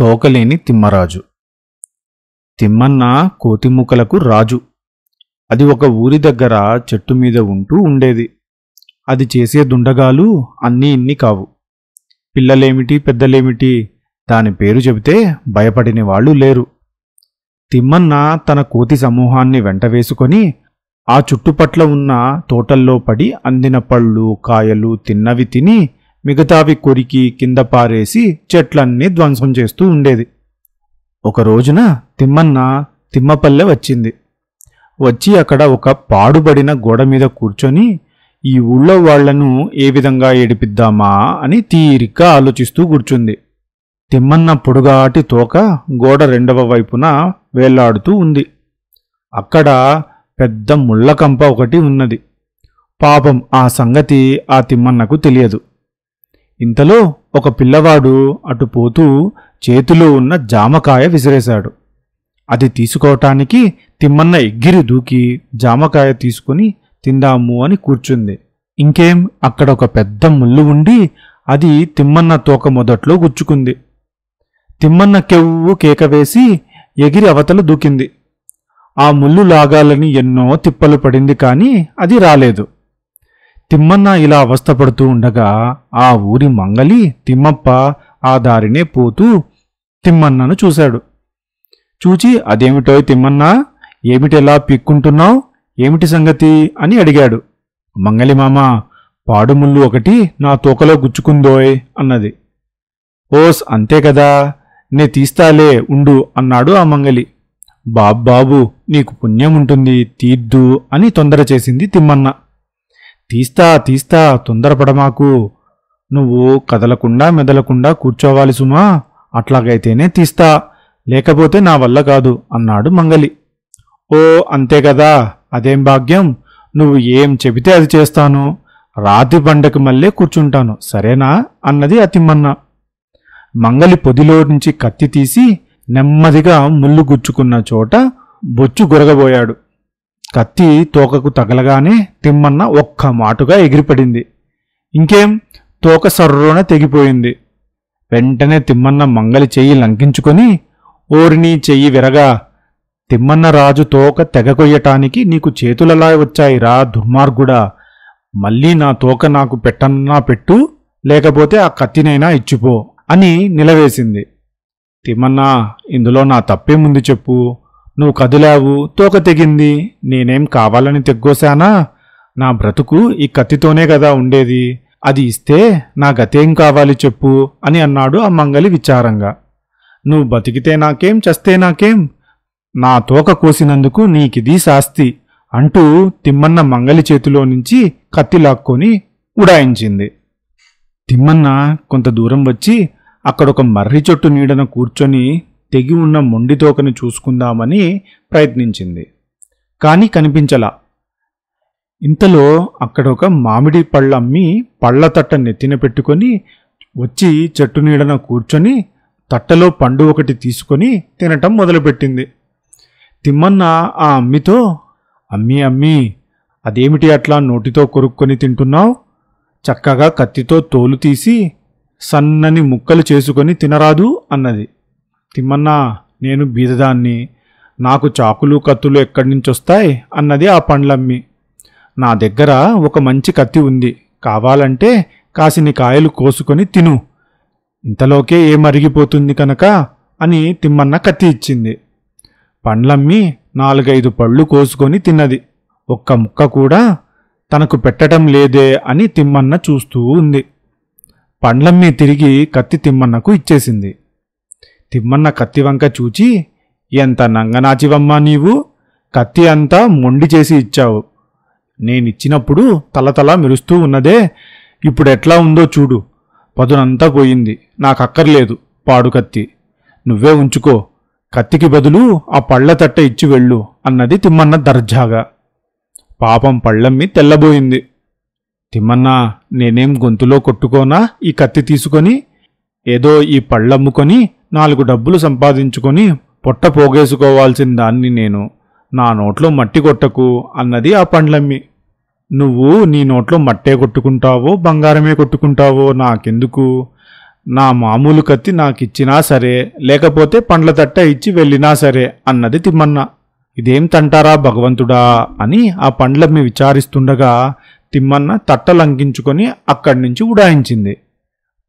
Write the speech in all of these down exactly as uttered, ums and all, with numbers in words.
తోకలేని తిమ్మరాజు. తిమ్మన్న కోతిముకలకు రాజు. అది ఒక ఊరి దగ్గర చెట్టు మీద ఉంటూ ఉండేది. అది చేసే దుండగాలు అన్నీ ఇన్ని కావు. పిల్లలేమిటి పెద్దలేమిటి దాని పేరు చెబితే భయపడిన వాళ్ళు లేరు. తిమ్మన్న తన కోతి సమూహాన్ని వెంటవేసుకొని ఆ చుట్టుపట్ల ఉన్న తోటల్లో పడి అందిన పళ్ళు కాయలు తిన్నవి తిని మిగతావి కొరికి కింద పారేసి చెట్లన్నీ ధ్వంసం చేస్తూ ఉండేది. ఒక రోజున తిమ్మన్న తిమ్మపల్లె వచ్చింది. వచ్చి అక్కడ ఒక పాడుబడిన గోడ మీద కూర్చొని ఈ ఊళ్ళో వాళ్లను ఏ విధంగా ఏడిపిద్దామా అని తీరిక ఆలోచిస్తూ కూర్చుంది. తిమ్మన్న పొడుగాటి తోక గోడ రెండవ వైపున వేలాడుతూ ఉంది. అక్కడ పెద్ద ముళ్ళకంప ఒకటి ఉన్నది. పాపం ఆ సంగతి ఆ తిమ్మన్నకు తెలియదు. ఇంతలో ఒక పిల్లవాడు అటు పోతూ చేతిలో ఉన్న జామకాయ విసిరేశాడు. అది తీసుకోవటానికి తిమ్మన్న ఎగ్గిరి దూకి జామకాయ తీసుకుని తిందాము అని కూర్చుంది. ఇంకేం, అక్కడ ఒక పెద్ద ముళ్ళు ఉండి అది తిమ్మన్న తోక మొదట్లో గుచ్చుకుంది. తిమ్మన్న కెవ్వు కేక వేసి ఎగిరి అవతల దూకింది. ఆ ముళ్ళు లాగాలని ఎన్నో తిప్పలు పడింది, కానీ అది రాలేదు. తిమ్మన్న ఇలా అవస్థపడుతూ ఉండగా ఆ ఊరి మంగలి తిమ్మప్ప ఆ దారినే పోతూ తిమ్మన్నను చూశాడు. చూచి, అదేమిటోయ్ తిమ్మన్నా, ఏమిటెలా పిక్కుంటున్నావు, ఏమిటి సంగతి అని అడిగాడు. మంగలిమామ, పాడుముళ్ళు ఒకటి నా తోకలో గుచ్చుకుందోయ్ అన్నది. ఓస్, అంతే కదా, నే తీస్తాలే ఉండు అన్నాడు ఆ మంగలి. బాబ్బాబు, నీకు పుణ్యం ఉంటుంది, తీద్దు అని తొందర చేసింది తిమ్మన్న. తీస్తా తీస్తా తొందరపడమాకు, నువ్వు కదలకుండా మెదలకుండా కూర్చోవాలి సుమా, అట్లాగైతేనే తీస్తా, లేకపోతే నా వల్ల కాదు అన్నాడు మంగలి. ఓ, అంతే కదా, అదేం భాగ్యం, నువ్వు ఏం చెబితే అది చేస్తాను, రాతి పండకు మళ్ళీ కూర్చుంటాను సరేనా అన్నది ఆ తిమ్మన్న. మంగలి పొదిలో నుంచి కత్తి తీసి నెమ్మదిగా ముళ్ళు గుచ్చుకున్న చోట బొచ్చు గొరగబోయాడు. కత్తి తోకకు తగలగానే తిమ్మన్న ఒక్క మాటుగా ఎగిరిపడింది. ఇంకేం, తోక సర్రోన తెగిపోయింది. వెంటనే తిమ్మన్న మంగలి చెయ్యి లంకించుకొని, ఓరిని చెయ్యి విరగా, తిమ్మన్న రాజు తోక తెగకొయ్యటానికి నీకు చేతులలా వచ్చాయి రా దుర్మార్గుడా, మళ్ళీ నా తోక నాకు పెట్టన్నా పెట్టు, లేకపోతే ఆ కత్తినైనా ఇచ్చిపో అని నిలవేసింది. తిమ్మన్నా, ఇందులో నా తప్పేముంది చెప్పు, నువ్వు కదిలావు, తోక తెగింది, నేనేం కావాలని తెగ్గోశానా, నా బ్రతుకు ఈ కత్తితోనే కదా ఉండేది, అది ఇస్తే నా గతేం కావాలి చెప్పు అని అన్నాడు ఆ మంగలి విచారంగా. నువ్వు బతికితే నాకేం చస్తే నాకేం, నా తోక కోసినందుకు నీకిది శాస్తి అంటూ తిమ్మన్న మంగలి చేతిలో నుంచి కత్తి లాక్కొని ఉడాయించింది. తిమ్మన్న కొంత దూరం వచ్చి అక్కడొక మర్రి చెట్టు నీడన కూర్చొని తెగి ఉన్న మొండి తోకని చూసుకుందామని ప్రయత్నించింది, కానీ కనిపించలా. ఇంతలో అక్కడొక మామిడి పళ్ళమ్మి పళ్ళ తట్ట నెత్తిన పెట్టుకొని వచ్చి చెట్టు నీడన కూర్చొని తట్టలో పండు ఒకటి తీసుకొని తినటం మొదలుపెట్టింది. తిమ్మన్న ఆ అమ్మితో, అమ్మి అమ్మి, అదేమిటి అట్లా నోటితో కొరుక్కొని తింటున్నావు, చక్కగా కత్తితో తోలు తీసి సన్నని ముక్కలు చేసుకొని తినరాదు అన్నది. తిమ్మన్న, నేను బీదదాన్ని, నాకు చాకులు కత్తులు ఎక్కడి నుంచి వస్తాయి అన్నది ఆ పండ్లమ్మి. నా దగ్గర ఒక మంచి కత్తి ఉంది, కావాలంటే కాసిని కాయలు కోసుకొని తిను, ఇంతలోకే ఏమరిగిపోతుంది కనుక అని తిమ్మన్న కత్తి ఇచ్చింది. పండ్లమ్మి నాలుగైదు పళ్ళు కోసుకొని తిన్నది. ఒక్క ముక్క కూడా తనకు పెట్టడం లేదే అని తిమ్మన్న చూస్తూ ఉంది. పండ్లమ్మి తిరిగి కత్తి తిమ్మన్నకు ఇచ్చేసింది. తిమ్మన్న కత్తి వంక చూచి, ఎంత నంగనాచివమ్మా నీవు, కత్తి అంతా మొండి చేసి ఇచ్చావు, నేనిచ్చినప్పుడు తలతలా మెరుస్తూ ఉన్నదే, ఇప్పుడు ఎట్లా ఉందో చూడు, పదునంతా పోయింది, నాకక్కర్లేదు పాడు కత్తి, నువ్వే ఉంచుకో, కత్తికి బదులు ఆ పళ్ళ తట్ట ఇచ్చి వెళ్ళు అన్నది తిమ్మన్న దర్జాగా. పాపం పళ్ళమ్మి తెల్లబోయింది. తిమ్మన్నా, నేనేం గొంతులో కొట్టుకోనా ఈ కత్తి తీసుకొని, ఏదో ఈ పళ్ళమ్ముకొని నాలుగు డబ్బులు సంపాదించుకొని పొట్ట పోగేసుకోవాల్సిన దాన్ని నేను, నా నోట్లో మట్టి కొట్టకు అన్నది ఆ పండ్లమ్మి. నువ్వు నీ నోట్లో మట్టే కొట్టుకుంటావో బంగారమే కొట్టుకుంటావో నాకెందుకు, నా మామూలు కత్తి నాకిచ్చినా సరే లేకపోతే పండ్ల తట్ట ఇచ్చి వెళ్ళినా సరే అన్నది తిమ్మన్న. ఇదేం తంటారా భగవంతుడా అని ఆ పండ్లమ్మి విచారిస్తుండగా తిమ్మన్న తట్ట లంకించుకొని అక్కడి నుంచి ఉడాయించింది.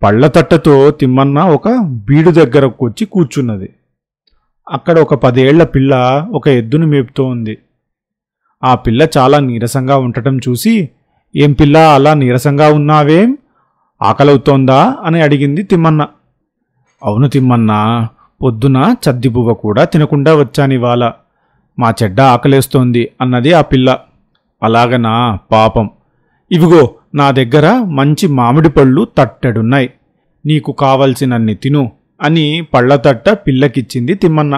పళ్ళ తట్టతో తిమ్మన్న ఒక బీడు దగ్గరకు వచ్చి కూర్చున్నది. అక్కడ ఒక పదేళ్ల పిల్ల ఒక ఎద్దును మేపుతూ ఉంది. ఆ పిల్ల చాలా నీరసంగా ఉండటం చూసి, ఏం పిల్ల అలా నీరసంగా ఉన్నావేం, ఆకలవుతోందా అని అడిగింది తిమ్మన్న. అవును తిమ్మన్న, పొద్దున చద్దిబువ్వ కూడా తినకుండా వచ్చానివాళ, మా చెడ్డ ఆకలేస్తోంది అన్నది ఆ పిల్ల. అలాగనా, పాపం, ఇవిగో నా దగ్గర మంచి మామిడి పళ్ళు తట్టెడున్నాయి, నీకు కావలసినన్ని తిను అని పళ్ళ తట్ట పిల్లకిచ్చింది తిమ్మన్న.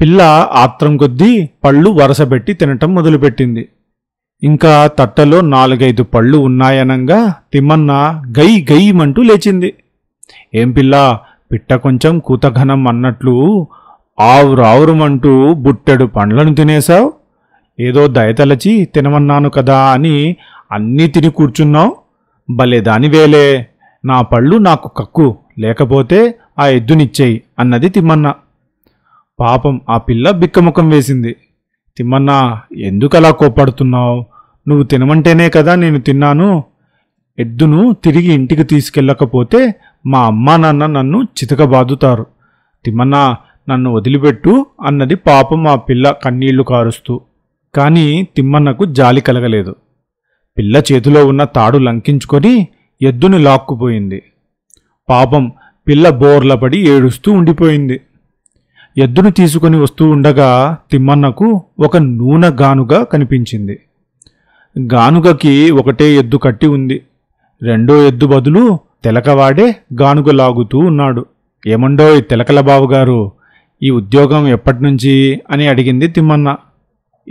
పిల్ల ఆత్రం కొద్దీ పళ్ళు వరసబెట్టి తినటం మొదలుపెట్టింది. ఇంకా తట్టలో నాలుగైదు పళ్ళు ఉన్నాయనంగా తిమ్మన్న గై గయ్యమంటూ లేచింది. ఏం పిల్ల, పిట్ట కొంచెం కూతఘనం అన్నట్లు ఆవురావురమంటూ బుట్టెడు పండ్లను తినేశావు, ఏదో దయతలచి తినమన్నాను కదా అని అన్నీ తిని కూర్చున్నావు, భలే దానివేలే, నా పళ్ళు నాకు కక్కు, లేకపోతే ఆ ఎద్దునిచ్చేయి అన్నది తిమ్మన్న. పాపం ఆ పిల్ల బిక్కముఖం వేసింది. తిమ్మన్న, ఎందుకలా కోపడుతున్నావు, నువ్వు తినమంటేనే కదా నేను తిన్నాను, ఎద్దును తిరిగి ఇంటికి తీసుకెళ్ళకపోతే మా అమ్మా నాన్న నన్ను చితకబాదుతారు, తిమ్మన్న నన్ను వదిలిపెట్టు అన్నది పాపం ఆ పిల్ల కన్నీళ్లు కారుస్తూ. కానీ తిమ్మన్నకు జాలి కలగలేదు. పిల్ల చేతిలో ఉన్న తాడు లంకించుకొని ఎద్దును లాక్కుపోయింది. పాపం పిల్ల బోర్లపడి ఏడుస్తూ ఉండిపోయింది. ఎద్దును తీసుకొని వస్తూ ఉండగా తిమ్మన్నకు ఒక నూనె గానుగ కనిపించింది. గానుగకి ఒకటే ఎద్దు కట్టి ఉంది. రెండో ఎద్దు బదులు తెలకవాడే గానుగ లాగుతూ ఉన్నాడు. ఏమండోయ్ తెలకల బావుగారు, ఈ ఉద్యోగం ఎప్పటినుంచి అని అడిగింది తిమ్మన్న.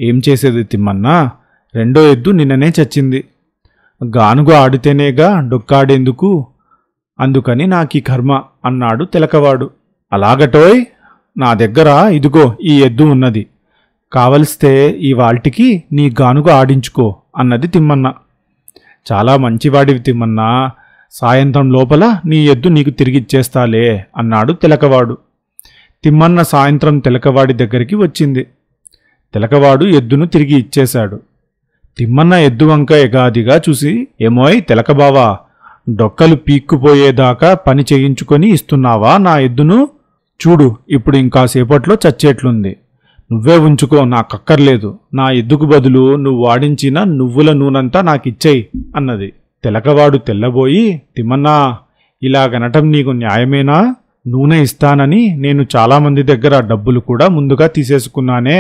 ఏం చేసేది తిమ్మన్న, రెండో ఎద్దు నిన్ననే చచ్చింది, గానుగ ఆడితేనేగా డొక్కాడేందుకు, అందుకని నాకీ కర్మ అన్నాడు తెలకవాడు. అలాగటోయ్, నా దగ్గర ఇదిగో ఈ ఎద్దు ఉన్నది, కావలిస్తే ఈ వాల్టికి నీ గానుగ ఆడించుకో అన్నది తిమ్మన్న. చాలా మంచివాడివి తిమ్మన్న, సాయంత్రం లోపల నీ ఎద్దు నీకు తిరిగిచ్చేస్తాలే అన్నాడు తెలకవాడు. తిమ్మన్న సాయంత్రం తెలకవాడి దగ్గరికి వచ్చింది. తెలకవాడు ఎద్దును తిరిగి ఇచ్చేశాడు. తిమ్మన్న ఎద్దు వంక ఎగాదిగా చూసి, ఏమోయ్ తెలకబావా, డొక్కలు పీక్కుపోయేదాకా పని చేయించుకొని ఇస్తున్నావా నా ఎద్దును, చూడు ఇప్పుడు ఇంకాసేపట్లో చచ్చేట్లుంది, నువ్వే ఉంచుకో, నాకక్కర్లేదు, నా ఎద్దుకు బదులు నువ్వు వాడించిన నువ్వుల నూనంతా నాకిచ్చేయి అన్నది. తెలకవాడు తెల్లబోయి, తిమ్మన్నా ఇలాగనటం నీకు న్యాయమేనా, నూనె ఇస్తానని నేను చాలామంది దగ్గర డబ్బులు కూడా ముందుగా తీసేసుకున్నానే,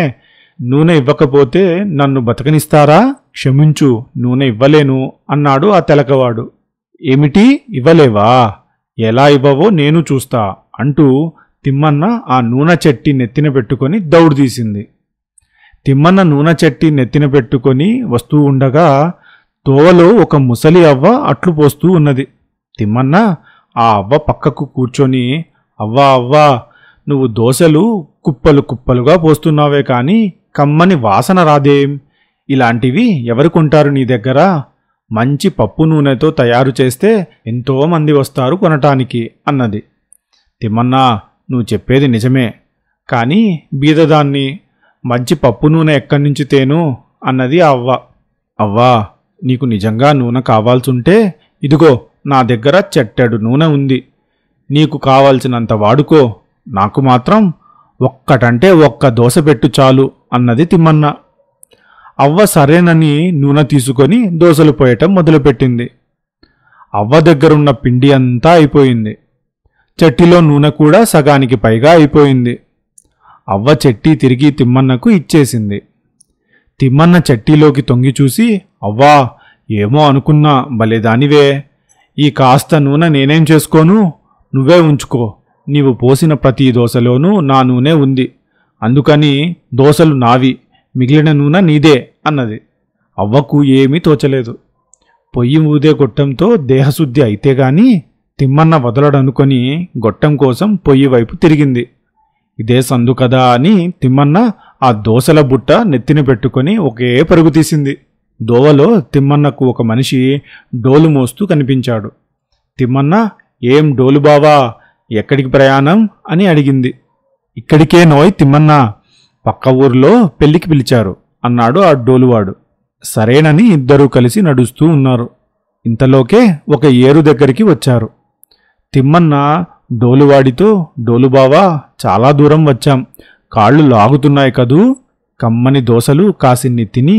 నూనె ఇవ్వకపోతే నన్ను బతకనిస్తారా, క్షమించు, నూనె ఇవ్వలేను అన్నాడు ఆ తెలకవాడు. ఏమిటి ఇవ్వలేవా, ఎలా ఇవ్వవో నేను చూస్తా అంటూ తిమ్మన్న ఆ నూనె చెట్టి నెత్తిన పెట్టుకొని దౌడు తీసింది. తిమ్మన్న నూనె చెట్టి నెత్తిన పెట్టుకొని వస్తూ ఉండగా తోవలో ఒక ముసలి అవ్వ అట్లు పోస్తూ ఉన్నది. తిమ్మన్న ఆ అవ్వ పక్కకు కూర్చొని, అవ్వా అవ్వా, నువ్వు దోశలు కుప్పలు కుప్పలుగా పోస్తున్నావే కానీ కమ్మని వాసన రాదేం, ఇలాంటివి ఎవరు కొంటారు నీ దగ్గర, మంచి పప్పు నూనెతో తయారు చేస్తే ఎంతోమంది వస్తారు కొనటానికి అన్నది. తిమ్మన్న, నువ్వు చెప్పేది నిజమే, కానీ బీదదాన్ని, మంచి పప్పు నూనె ఎక్కడి నుంచి తేను అన్నది ఆ అవ్వ. అవ్వా, నీకు నిజంగా నూనె కావాల్సుంటే ఇదిగో నా దగ్గర చెట్టెడు నూనె ఉంది, నీకు కావాల్సినంత వాడుకో, నాకు మాత్రం ఒక్కటంటే ఒక్క దోశ పెట్టు చాలు అన్నది తిమ్మన్న. అవ్వ సరేనని నూనె తీసుకొని దోశలు పోయటం మొదలుపెట్టింది. అవ్వ దగ్గరున్న పిండి అంతా అయిపోయింది. చెట్టిలో నూనె కూడా సగానికి పైగా అయిపోయింది. అవ్వ చెట్టి తిరిగి తిమ్మన్నకు ఇచ్చేసింది. తిమ్మన్న చెట్టిలోకి తొంగి చూసి, అవ్వా ఏమో అనుకున్నా, భలేదానివే, ఈ కాస్త నూనె నేనేం చేసుకోను, నువ్వే ఉంచుకో, నీవు పోసిన ప్రతి దోశలోనూ నా నూనె ఉంది, అందుకని దోశలు నావి, మిగిలిన నూనె నీదే అన్నది. అవ్వకు ఏమీ తోచలేదు. పొయ్యి ఊదే గొట్టంతో దేహశుద్ధి అయితే గాని తిమ్మన్న వదలడనుకొని గొట్టం కోసం పొయ్యి వైపు తిరిగింది. ఇదే సందు కదా అని తిమ్మన్న ఆ దోశల బుట్ట నెత్తిన పెట్టుకొని ఒకే పరుగు తీసింది. దోవలో తిమ్మన్నకు ఒక మనిషి డోలు మోస్తూ కనిపించాడు. తిమ్మన్న ఏం డోలుబావా ఎక్కడికి ప్రయాణం అని అడిగింది. ఇక్కడికే నోయ్ తిమ్మన్న, పక్క ఊర్లో పెళ్లికి పిలిచారు అన్నాడు ఆ డోలువాడు. సరేనని ఇద్దరూ కలిసి నడుస్తూ ఉన్నారు. ఇంతలోకే ఒక ఏరు దగ్గరికి వచ్చారు. తిమ్మన్న డోలువాడితో, డోలుబావా చాలా దూరం వచ్చాం, కాళ్ళు లాగుతున్నాయి కదూ, కమ్మని దోశలు కాసిన్ని తిని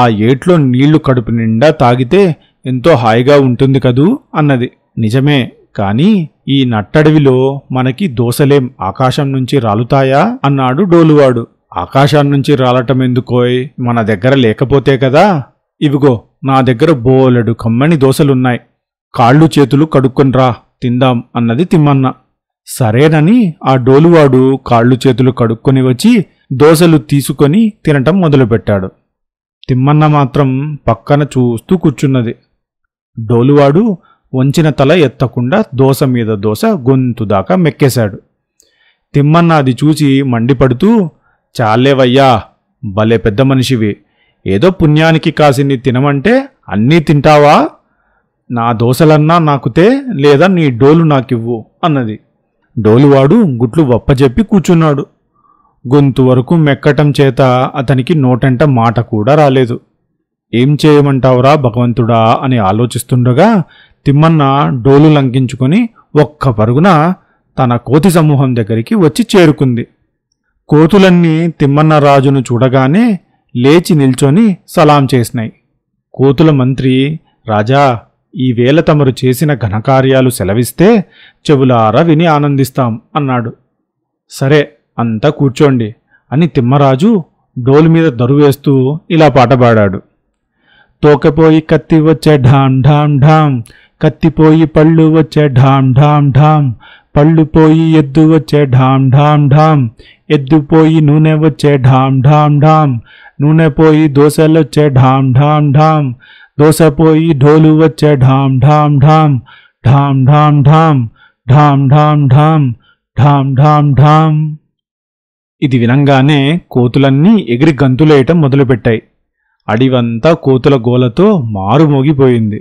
ఆ ఏట్లో నీళ్లు కడుపు నిండా తాగితే ఎంతో హాయిగా ఉంటుంది కదూ అన్నది. నిజమే, కానీ ఈ నట్టడవిలో మనకి దోశలేం ఆకాశం నుంచి రాలుతాయా అన్నాడు డోలువాడు. ఆకాశం నుంచి రాలటం ఎందుకోయ్, మన దగ్గర లేకపోతే కదా. ఇవిగో నా దగ్గర బోలెడు కమ్మని దోశలున్నాయి, కాళ్ళు చేతులు కడుక్కొని రా తిందాం అన్నది తిమ్మన్న. సరేనని ఆ డోలువాడు కాళ్ళు చేతులు కడుక్కొని వచ్చి దోశలు తీసుకొని తినటం మొదలుపెట్టాడు. తిమ్మన్న మాత్రం పక్కన చూస్తూ కూర్చున్నది. డోలువాడు వంచిన తల ఎత్తకుండా దోశ మీద దోశ గొంతు దాకా మెక్కేశాడు. తిమ్మన్న అది చూసి మండిపడుతూ, చాలేవయ్యా, భలే పెద్ద మనిషివి, ఏదో పుణ్యానికి కాసిన్ని తినమంటే అన్నీ తింటావా, నా దోశలన్నా నాకుతే లేదా నీ డోలు నాకివ్వు అన్నది. డోలువాడు గుట్లు వప్పజెప్పి కూర్చున్నాడు. గొంతు వరకు మెక్కటం చేత అతనికి నోటంట మాట కూడా రాలేదు. ఏం చేయమంటావురా భగవంతుడా అని ఆలోచిస్తుండగా తిమ్మన్న డోలు లంకించుకొని ఒక్క పరుగున తన కోతి సమూహం దగ్గరికి వచ్చి చేరుకుంది. కోతులన్నీ తిమ్మన్న రాజును చూడగానే లేచి నిల్చొని సలాం చేసినాయి. కోతుల మంత్రి, రాజా, ఈవేళ తమరు చేసిన ఘనకార్యాలు సెలవిస్తే చెవులారా విని ఆనందిస్తాం అన్నాడు. సరే, అంతా కూర్చోండి అని తిమ్మరాజు డోలు మీద దరువేస్తూ ఇలా పాట పాడాడు. తోకపోయి కత్తి వచ్చే ఢాం ఢాం ఢాం, కత్తిపోయి పళ్ళు వచ్చే ఢాం ఢాం ఢాం, పళ్ళు పోయి ఎద్దు వచ్చే ఢాం ఢాం ఢాం, ఎద్దుపోయి నూనె వచ్చే ఢాం ఢాం ఢాం, నూనె పోయి దోశలొచ్చే ఢాం ఢాం ఢాం, దోశ పోయి ఢోలు వచ్చే ఢాం ఢాం ఢాం, ఢాం ఢాం ఢాం ఢాం ఢాం ఢాం ఢాం ఢాం ఢాం. ఇది వినంగానే కోతులన్నీ ఎగిరి గంతులేయటం మొదలుపెట్టాయి. అడివంతా కోతుల గోలతో మారుమోగిపోయింది.